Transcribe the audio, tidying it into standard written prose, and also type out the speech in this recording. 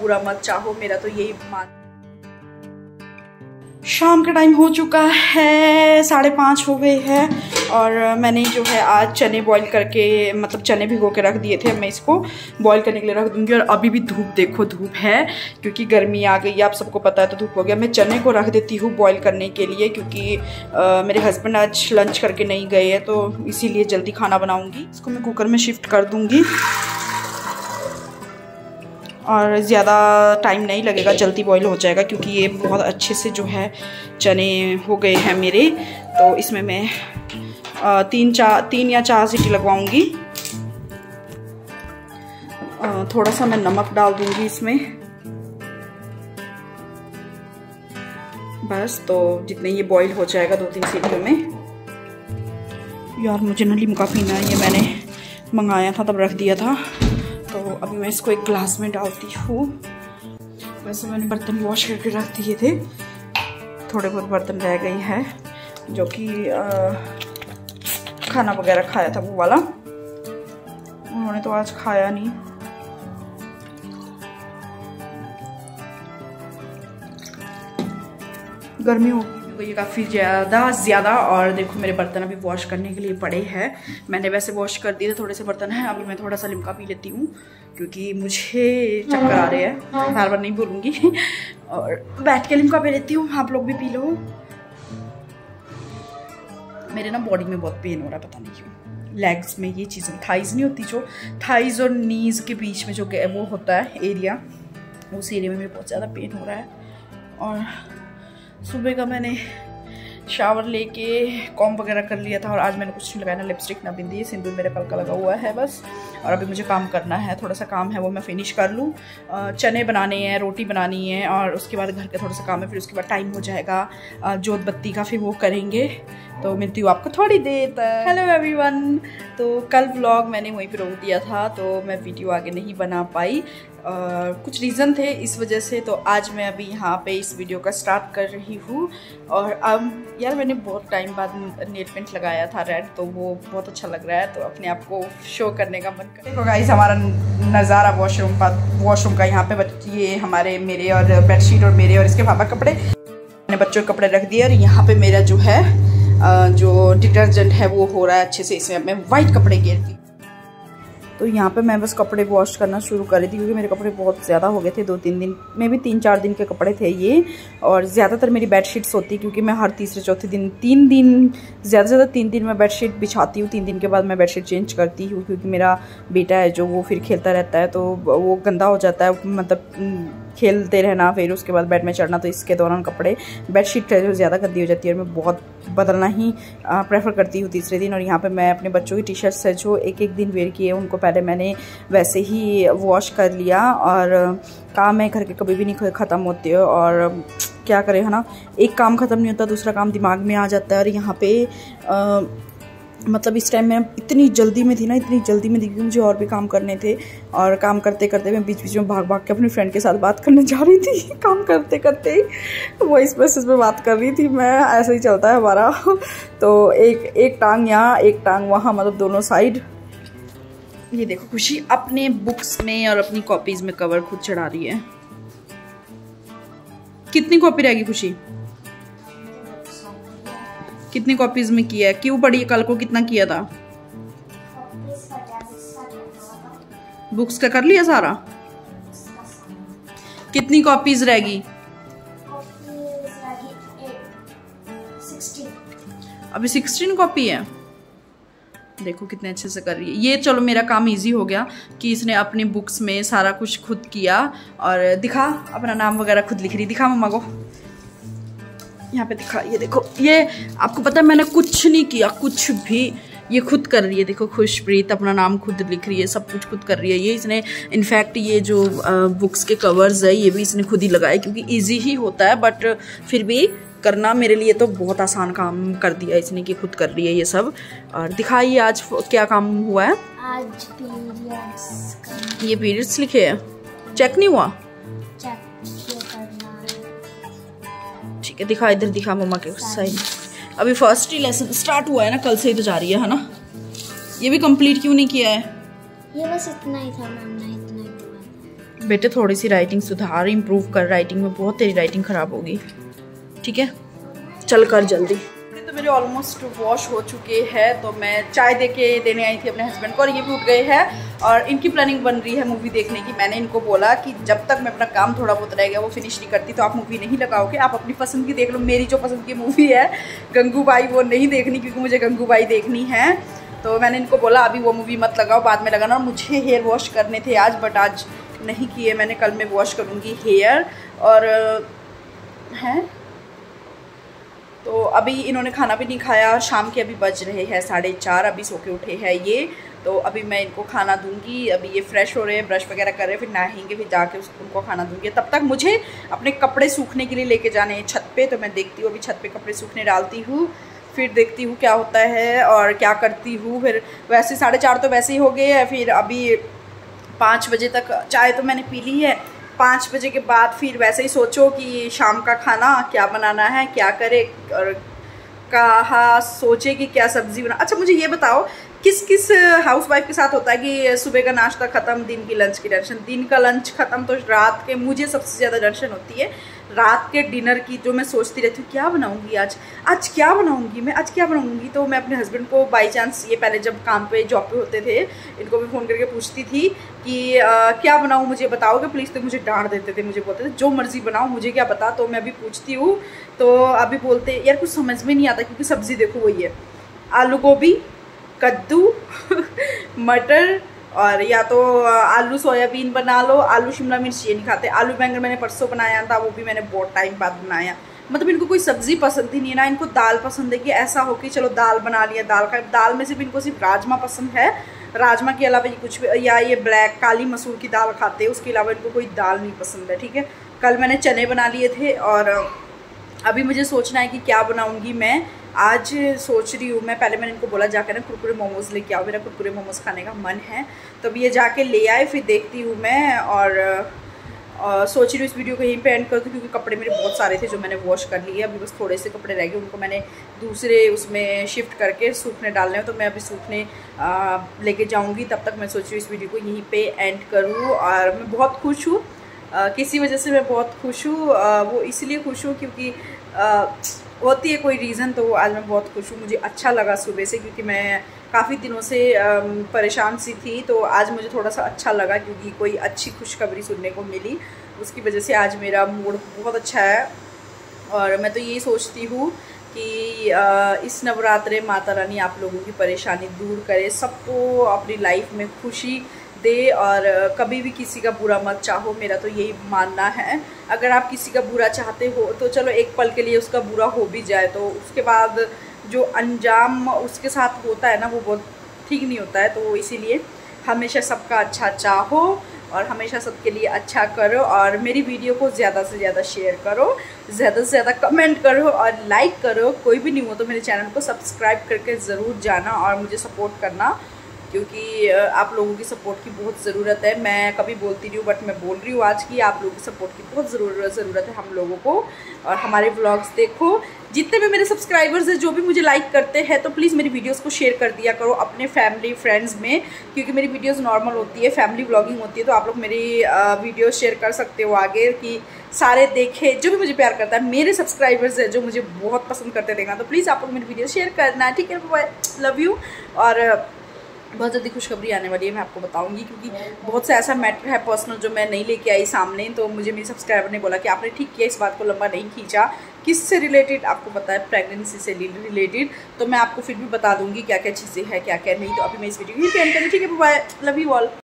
बुरा मत चाहो, मेरा तो यही मान। शाम का टाइम हो चुका है, 5:30 हो गए हैं और मैंने जो है आज चने बॉईल करके मतलब चने भिगो के रख दिए थे। मैं इसको बॉईल करने के लिए रख दूंगी। और अभी भी धूप देखो, धूप है क्योंकि गर्मी आ गई है, आप सबको पता है, तो धूप हो गया। मैं चने को रख देती हूँ बॉईल करने के लिए क्योंकि मेरे हस्बैंड आज लंच करके नहीं गए हैं, तो इसीलिए जल्दी खाना बनाऊँगी। इसको मैं कुकर में शिफ्ट कर दूँगी और ज़्यादा टाइम नहीं लगेगा, जल्दी बॉईल हो जाएगा क्योंकि ये बहुत अच्छे से जो है चने हो गए हैं मेरे। तो इसमें मैं 3 या 4 सीटी लगवाऊंगी। थोड़ा सा मैं नमक डाल दूंगी इसमें बस। तो जितने ये बॉईल हो जाएगा 2-3 सीटियों में। यार मुझे ना लिम्का पीना है, ये मैंने मंगाया था तब रख दिया था, तो अभी मैं इसको एक ग्लास में डालती हूँ। वैसे मैंने बर्तन वॉश करके रख दिए थे, थोड़े बहुत बर्तन रह गए हैं जो कि खाना वगैरह खाया था वो वाला, उन्होंने तो आज खाया नहीं। गर्मी हो ये काफ़ी ज़्यादा और देखो मेरे बर्तन अभी वॉश करने के लिए पड़े हैं। मैंने वैसे वॉश कर दिए थे, थोड़े से बर्तन हैं। अभी मैं थोड़ा सा लिम्का पी लेती हूँ क्योंकि मुझे चक्कर आ रहे हैं, बार बार नहीं बोलूँगी, और बैठ के लिम्का पी लेती हूँ। आप लोग भी पी लो। मेरे ना बॉडी में बहुत पेन हो रहा है, पता नहीं क्यों। लेग्स में ये चीज़ें, थाइज नहीं होती, जो थाइज और नीज़ के बीच में जो वो होता है एरिया, उस एरिया में मेरे बहुत ज़्यादा पेन हो रहा है। और सुबह का मैंने शावर लेके कॉम वगैरह कर लिया था और आज मैंने कुछ नहीं लगाया, ना लिपस्टिक ना बिंदी, सिंदूर मेरे पल का लगा हुआ है बस। और अभी मुझे काम करना है, थोड़ा सा काम है वो मैं फिनिश कर लूँ। चने बनाने हैं, रोटी बनानी है और उसके बाद घर का थोड़ा सा काम है, फिर उसके बाद टाइम हो जाएगा जोत बत्ती का, फिर वो करेंगे। तो मिलती हूँ आपको थोड़ी देर तक। हेलो एवरीवन, तो कल व्लॉग मैंने वहीं पे रोक दिया था, तो मैं वीडियो आगे नहीं बना पाई, कुछ रीज़न थे इस वजह से। तो आज मैं अभी यहाँ पे इस वीडियो का स्टार्ट कर रही हूँ। और अब यार मैंने बहुत टाइम बाद नेल पेंट लगाया था रेड, तो वो बहुत अच्छा लग रहा है, तो अपने आप को शो करने का मन कर। देखो गाइस हमारा नज़ारा वॉशरूम का यहाँ पे ये हमारे मेरे और बेडशीट और मेरे और इसके पापा कपड़े, मैंने बच्चों के कपड़े रख दिए। और यहाँ पर मेरा जो है जो डिटर्जेंट है वो हो रहा है अच्छे से, इसमें मैं वाइट कपड़े घेरती। तो यहाँ पे मैं बस कपड़े वॉश करना शुरू कर रही थी क्योंकि मेरे कपड़े बहुत ज़्यादा हो गए थे, 3-4 दिन के कपड़े थे ये। और ज़्यादातर मेरी बेडशीट्स होती क्योंकि मैं हर 3-4 दिन, 3 दिन ज़्यादा से ज़्यादा 3 दिन मैं बेडशीट बिछाती हूँ, 3 दिन के बाद मैं बेडशीट चेंज करती हूँ क्योंकि मेरा बेटा है जो, वो फिर खेलता रहता है तो वो गंदा हो जाता है, मतलब खेलते रहना फिर उसके बाद बेड में चढ़ना, तो इसके दौरान कपड़े बेडशीट जो ज़्यादा गंदी हो जाती है और मैं बहुत बदलना ही प्रेफर करती हूँ 3रे दिन। और यहाँ पे मैं अपने बच्चों की टी शर्ट्स है जो 1-1 दिन वेयर किए, उनको पहले मैंने वैसे ही वॉश कर लिया। और काम है घर के कभी भी नहीं ख़त्म होते हो और क्या करें, है ना, एक काम ख़त्म नहीं होता दूसरा काम दिमाग में आ जाता है। और यहाँ पर मतलब इस टाइम मैं इतनी जल्दी में थी क्योंकि मुझे और भी काम करने थे। और काम करते करते मैं बीच बीच में भाग भाग के अपने फ्रेंड के साथ बात करने जा रही थी, काम करते करते वॉइस मैसेज पे बात कर रही थी मैं, ऐसा ही चलता है हमारा। तो एक टांग यहाँ एक टांग वहाँ, मतलब दोनों साइड। ये देखो खुशी अपने बुक्स में और अपनी कॉपीज में कवर खुद चढ़ा रही है। कितनी कॉपी रहेगी खुशी, कितनी कॉपीज में किया है, क्यों पढ़ी, कल को कितना किया था, बुक्स का कर लिया सारा, कितनी कॉपीज रहेगी, अभी 16 कॉपी है। देखो कितने अच्छे से कर रही है ये। चलो मेरा काम इजी हो गया कि इसने अपनी बुक्स में सारा कुछ खुद किया। और दिखा अपना नाम वगैरह खुद लिख रही, दिखा मम्मा को, यहाँ पे दिखा, ये देखो, ये आपको पता है मैंने कुछ नहीं किया, कुछ भी ये खुद कर रही है। देखो खुशप्रीत अपना नाम खुद लिख रही है, सब कुछ खुद कर रही है ये। इसने इनफैक्ट ये जो बुक्स के कवर्स है ये भी इसने खुद ही लगाए क्योंकि इजी ही होता है, बट फिर भी करना मेरे लिए तो बहुत आसान काम कर दिया इसने कि खुद कर रही है ये सब। और दिखाइए आज क्या काम हुआ है। आज पीरियड्स, ये पीरियड्स लिखे है, चेक नहीं हुआ, दिखा इधर, दिखा मम्मा के साइड। अभी फर्स्ट ही लेसन स्टार्ट हुआ है ना, कल से ही तो जा रही है ना। ये भी कंप्लीट क्यों नहीं किया है, ये बस इतना ही था मैम ने, इतना ही बेटे थोड़ी सी राइटिंग सुधार, इम्प्रूव कर, राइटिंग में बहुत तेरी राइटिंग ख़राब होगी, ठीक है, चल कर जल्दी। तो मेरे ऑलमोस्ट वॉश हो चुके हैं, तो मैं चाय देने आई थी अपने हस्बैंड को और ये भी उठ गए हैं और इनकी प्लानिंग बन रही है मूवी देखने की। मैंने इनको बोला कि जब तक मैं अपना काम थोड़ा बहुत रह गया वो फिनिश नहीं करती तो आप मूवी नहीं लगाओगे, आप अपनी पसंद की देख लो। मेरी जो पसंद की मूवी है गंगूबाई वो नहीं देखनी क्योंकि मुझे गंगूबाई देखनी है, तो मैंने इनको बोला अभी वो मूवी मत लगाओ, बाद में लगाना। और मुझे हेयर वॉश करने थे आज, बट आज नहीं किए मैंने, कल मैं वॉश करूँगी हेयर। और हैं तो अभी इन्होंने खाना भी नहीं खाया, शाम के अभी बज रहे हैं 4:30, अभी सो के उठे हैं ये, तो अभी मैं इनको खाना दूंगी। अभी ये फ्रेश हो रहे हैं, ब्रश वगैरह कर रहे हैं, फिर नहाएंगे, फिर जाके उनको खाना दूंगी। तब तक मुझे अपने कपड़े सूखने के लिए लेके जाने हैं छत पे, तो मैं देखती हूँ अभी छत पे कपड़े सूखने डालती हूँ, फिर देखती हूँ क्या होता है और क्या करती हूँ। फिर वैसे 4:30 तो वैसे ही हो गए हैं, फिर अभी 5 बजे तक चाय तो मैंने पी ली है। 5 बजे के बाद फिर वैसे ही सोचो कि शाम का खाना क्या बनाना है, क्या करे और कहा सोचे कि क्या सब्ज़ी बना। अच्छा मुझे ये बताओ किस किस हाउसवाइफ के साथ होता है कि सुबह का नाश्ता ख़त्म, दिन की लंच की टेंशन, दिन का लंच ख़त्म तो रात के, मुझे सबसे ज़्यादा टेंशन होती है रात के डिनर की, जो मैं सोचती रहती हूँ क्या बनाऊँगी आज क्या बनाऊँगी मैं, आज क्या बनाऊँगी। तो मैं अपने हस्बैंड को बाई चांस, ये पहले जब काम पे जॉब पे होते थे, इनको भी फ़ोन करके पूछती थी कि क्या बनाऊँ मुझे बताओगे प्लीज़, तो मुझे डांट देते थे, मुझे बोलते थे जो मर्ज़ी बनाओ मुझे क्या पता। तो मैं अभी पूछती हूँ तो अभी बोलते यार कुछ समझ में नहीं आता, क्योंकि सब्ज़ी देखो वही है आलू गोभी, कद्दू, मटर, और या तो आलू सोयाबीन बना लो, आलू शिमला मिर्च ये नहीं खाते, आलू बैंगन मैंने परसों बनाया था वो भी मैंने बहुत टाइम बाद बनाया। मतलब इनको कोई सब्ज़ी पसंद ही नहीं है ना, इनको दाल पसंद है कि ऐसा हो कि चलो दाल बना लिया, दाल का दाल में सिर्फ इनको सिर्फ राजमा पसंद है, राजमा के अलावा ये कुछ भी, या ये ब्लैक काली मसूर की दाल खाते हैं, उसके अलावा इनको कोई दाल नहीं पसंद है, ठीक है। कल मैंने चने बना लिए थे और अभी मुझे सोचना है कि क्या बनाऊँगी मैं आज, सोच रही हूँ मैं। पहले मैंने इनको बोला जाकर ना कुरकुरे मोमोज़ लेके आओ, मेरा कुरकुरे मोमोज़ खाने का मन है, तो अब ये जाके ले आए, फिर देखती हूँ मैं। और सोच रही हूँ इस वीडियो को यहीं पे एंड कर दूँ क्योंकि कपड़े मेरे बहुत सारे थे जो मैंने वॉश कर लिए, अभी बस थोड़े से कपड़े रह गए, उनको मैंने दूसरे उसमें शिफ्ट करके सूखने डालने हैं, तो मैं अभी सूखने लेके जाऊँगी। तब तक मैं सोच रही हूँ इस वीडियो को यहीं पर एंड करूँ। और मैं बहुत खुश हूँ, किसी वजह से मैं बहुत खुश हूँ, वो इसलिए खुश हूँ क्योंकि होती है कोई रीज़न, तो आज मैं बहुत खुश हूँ, मुझे अच्छा लगा सुबह से, क्योंकि मैं काफ़ी दिनों से परेशान सी थी, तो आज मुझे थोड़ा सा अच्छा लगा क्योंकि कोई अच्छी खुशखबरी सुनने को मिली, उसकी वजह से आज मेरा मूड बहुत अच्छा है। और मैं तो यही सोचती हूँ कि इस नवरात्रे माता रानी आप लोगों की परेशानी दूर करे, सबको अपनी लाइफ में खुशी दे और कभी भी किसी का बुरा मत चाहो, मेरा तो यही मानना है। अगर आप किसी का बुरा चाहते हो तो चलो एक पल के लिए उसका बुरा हो भी जाए, तो उसके बाद जो अंजाम उसके साथ होता है ना वो बहुत ठीक नहीं होता है, तो इसीलिए हमेशा सबका अच्छा चाहो और हमेशा सबके लिए अच्छा करो। और मेरी वीडियो को ज़्यादा से ज़्यादा शेयर करो, ज़्यादा से ज़्यादा कमेंट करो और लाइक करो। कोई भी नहीं हो तो मेरे चैनल को सब्सक्राइब करके ज़रूर जाना और मुझे सपोर्ट करना, क्योंकि आप लोगों की सपोर्ट की बहुत ज़रूरत है। मैं कभी बोलती नहीं हूँ बट मैं बोल रही हूँ आज की, आप लोगों की सपोर्ट की बहुत ज़रूरत है हम लोगों को। और हमारे व्लॉग्स देखो, जितने भी मेरे सब्सक्राइबर्स हैं जो भी मुझे लाइक करते हैं, तो प्लीज़ मेरी वीडियोस को शेयर कर दिया करो अपने फैमिली फ्रेंड्स में, क्योंकि मेरी वीडियोस नॉर्मल होती है, फैमिली व्लॉगिंग होती है, तो आप लोग मेरी वीडियो शेयर कर सकते हो आगे कि सारे देखे, जो भी मुझे प्यार करता है, मेरे सब्सक्राइबर्स हैं जो मुझे बहुत पसंद करते देखना, तो प्लीज़ आप लोग मेरी वीडियो शेयर करना, ठीक है। Love you. और बहुत ज़्यादा खुशखबरी आने वाली है, मैं आपको बताऊंगी, क्योंकि बहुत सा ऐसा मैटर है पर्सनल जो मैं नहीं लेके आई सामने, तो मुझे मेरे सब्सक्राइबर ने बोला कि आपने ठीक किया इस बात को लंबा नहीं खींचा। किससे रिलेटेड आपको पता है, प्रेगनेंसी से रिलेटेड, तो मैं आपको फिर भी बता दूंगी क्या क्या चीज़ें हैं क्या क्या नहीं। तो अभी मैं इस वीडियो को एंड करती हूं, ठीक है, बाय, लव यू ऑल।